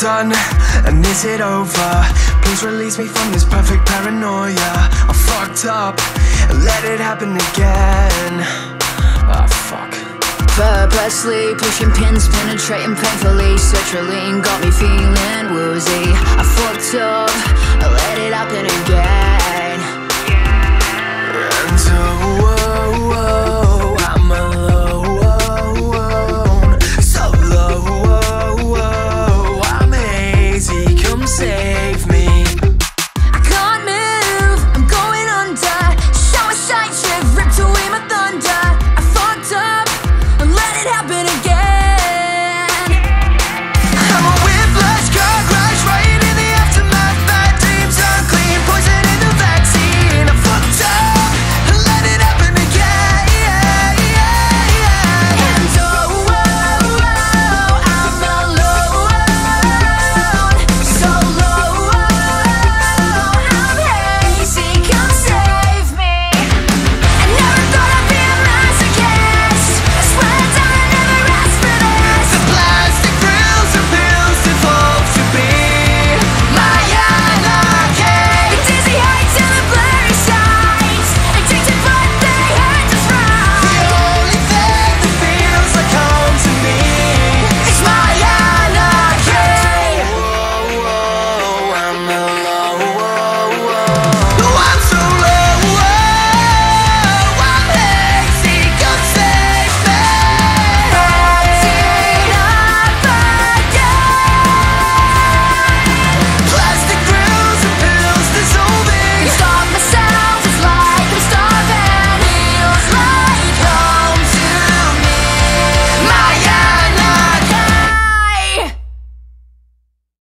done? And is it over? Please release me from this perfect paranoia. I fucked up and let it happen again. Ah, fuck. Purposely pushing pins, penetrating painfully. Sertraline got me feeling woozy. I fucked up, I let it happen again.